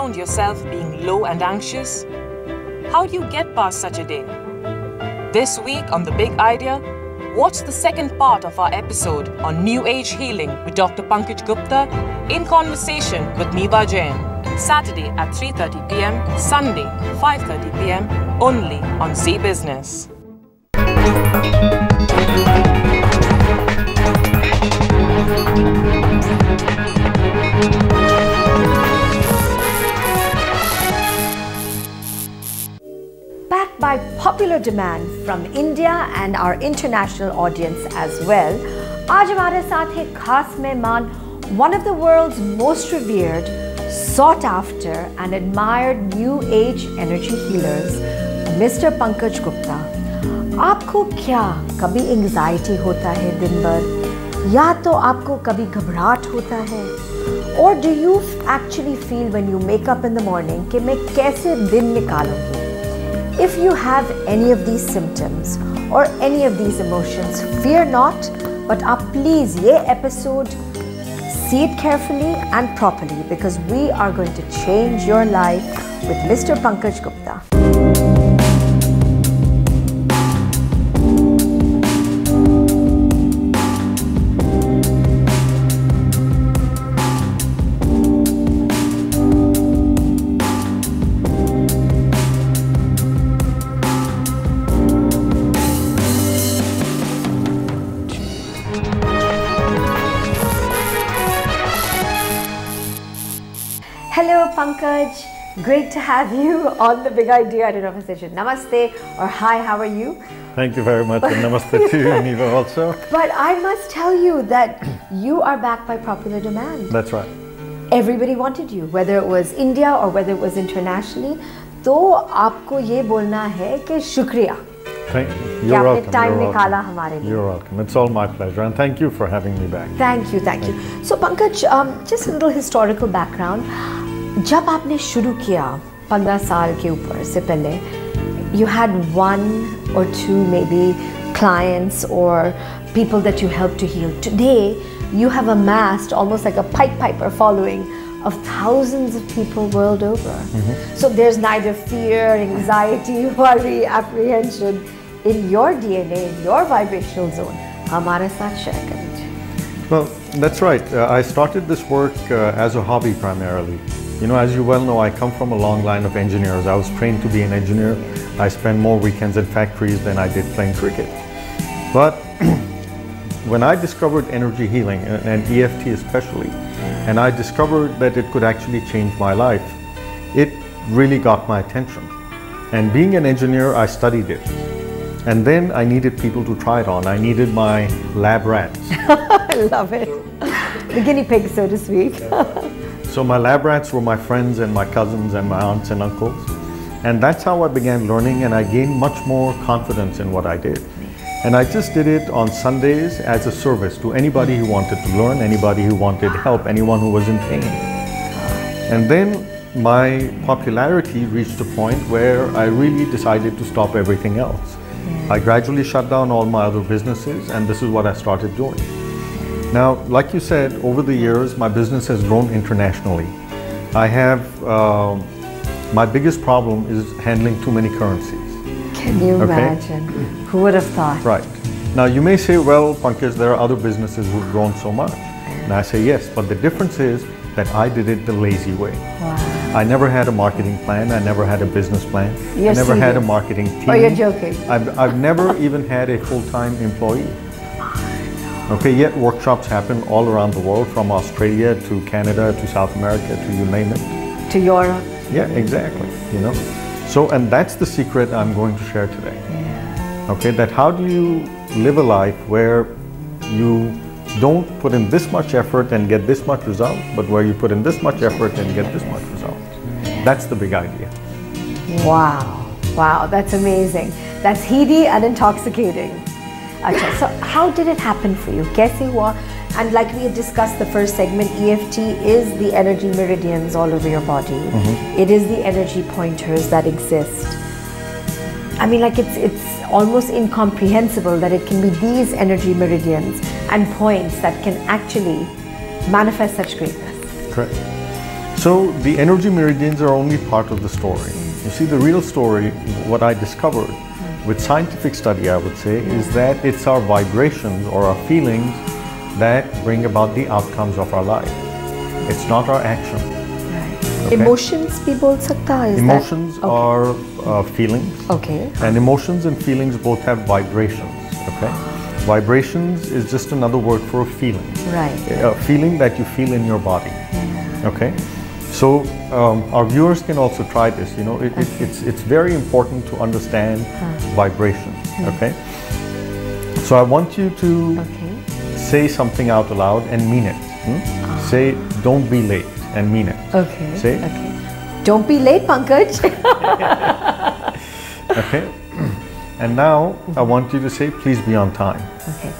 found yourself being low and anxious? How do you get past such a day? This week on The Big Idea, watch the second part of our episode on New Age Healing with Dr. Pankaj Gupta in conversation with Neeva Jain. Saturday at 3:30 p.m, Sunday 5:30 p.m, only on Zee Business. Backed by popular demand from India and our international audience as well, आज हमारे साथ है खास मेहमान, one of the world's most revered, sought after and admired New Age energy healers, Mr. Pankaj Gupta. आपको क्या कभी anxiety होता है दिन भर, या तो आपको कभी घबराहट होता है? Or do you actually feel when you wake up in the morning कि मैं कैसे दिन निकालूंगी? If you have any of these symptoms or any of these emotions, fear not, but please ये episode see it carefully and properly, because we are going to change your life with Mr. Pankaj Gupta. Hello Pankaj, great to have you on The Big Idea. I don't know if I said it. Namaste or hi, how are you? Thank you very much, and namaste to you, Neeva, also. But I must tell you that you are backed by popular demand. That's right. Everybody wanted you, whether it was India or whether it was internationally. So you have to say shukriya. Thank you. You're welcome. You're welcome. It's all my pleasure, and thank you for having me back. Thank you, thank you. So Pankaj, just a little historical background. जब आपने शुरू किया 15 साल के ऊपर से पहले, you had one or two maybe clients or people that you helped to heal. Today, you have amassed almost like a Pied Piper following of thousands of people world over. So there's neither fear, anxiety, worry, apprehension. In your DNA, in your vibrational zone, हमारे साथ share करें. Well, that's right. I started this work as a hobby primarily. You know, as you well know, I come from a long line of engineers. I was trained to be an engineer. I spent more weekends at factories than I did playing cricket. But when I discovered energy healing, and EFT especially, and I discovered that it could actually change my life, it really got my attention. And being an engineer, I studied it. And then I needed people to try it on. I needed my lab rats. I love it. The guinea pig, so to speak. So my lab rats were my friends and my cousins and my aunts and uncles. And that's how I began learning, and I gained much more confidence in what I did. And I just did it on Sundays as a service to anybody who wanted to learn, anybody who wanted help, anyone who was in pain. And then my popularity reached a point where I really decided to stop everything else. I gradually shut down all my other businesses, and this is what I started doing. Now, like you said, over the years, my business has grown internationally. I have, my biggest problem is handling too many currencies. Can you imagine? Who would have thought? Right. Now, you may say, well, Pankaj, there are other businesses who've grown so much. And I say, yes, but the difference is that I did it the lazy way. Wow. I never had a marketing plan, I never had a business plan, I never had a marketing team. Oh, you're joking. I've never even had a full-time employee. Okay, yet workshops happen all around the world, from Australia to Canada to South America to you name it. To Europe. Yeah, exactly, you know. So, and that's the secret I'm going to share today. Yeah. Okay, that how do you live a life where you don't put in this much effort and get this much result, but where you put in this much effort and get this much result. That's the big idea. Wow, wow, that's amazing. That's heady and intoxicating. Okay, so how did it happen for you? Kaise hua? And like we had discussed the first segment, EFT is the energy meridians all over your body. It is the energy pointers that exist. I mean, like it's almost incomprehensible that it can be these energy meridians and points that can actually manifest such greatness. Correct. So the energy meridians are only part of the story. You see, the real story, what I discovered with scientific study, I would say, is that it's our vibrations or our feelings that bring about the outcomes of our life. It's not our action. Right. Okay? Emotions bhi bol sakta hai. Emotions are feelings. Okay. And emotions and feelings both have vibrations. Okay. Vibrations is just another word for a feeling. Right. A feeling that you feel in your body. Yeah. Okay. So our viewers can also try this. You know, it's very important to understand vibration. Okay. So I want you to say something out loud and mean it. Say, don't be late, and mean it. Okay. Say, don't be late, Pankaj. Okay. And now I want you to say, please be on time. Okay.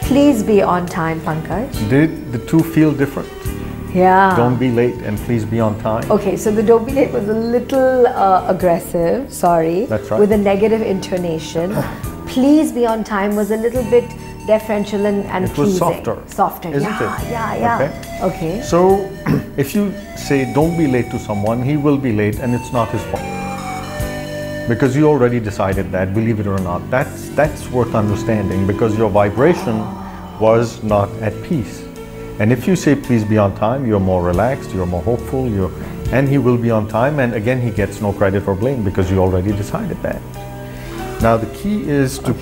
Please be on time, Pankaj. Did the two feel different? Yeah. Don't be late and please be on time. Okay, so the don't be late was a little aggressive, sorry. That's right. With a negative intonation. Please be on time was a little bit deferential and pleasing. It was softer. Softer, isn't it? Yeah. Okay. So, if you say don't be late to someone, he will be late and it's not his fault. Because you already decided that, believe it or not. That's worth understanding because your vibration was not at peace. And if you say please be on time, you're more relaxed, you're more hopeful, and he will be on time, and again he gets no credit or blame because you already decided that. Now the key is to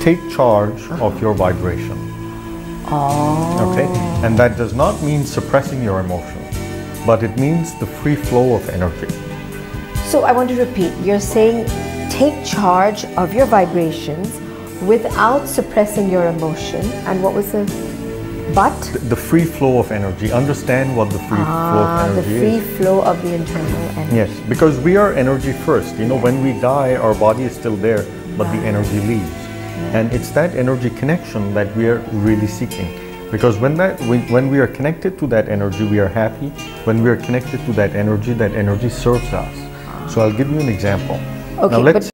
take charge of your vibration. Okay? And that does not mean suppressing your emotions, but it means the free flow of energy. So I want to repeat, you're saying take charge of your vibrations without suppressing your emotion, and what was the the free flow of energy. Understand what the free flow of energy is. The free flow of the internal energy. Yes, because we are energy first. You know, when we die, our body is still there, but the energy leaves. And it's that energy connection that we are really seeking. Because when we are connected to that energy, we are happy. When we are connected to that energy serves us. So I'll give you an example. Okay, now let's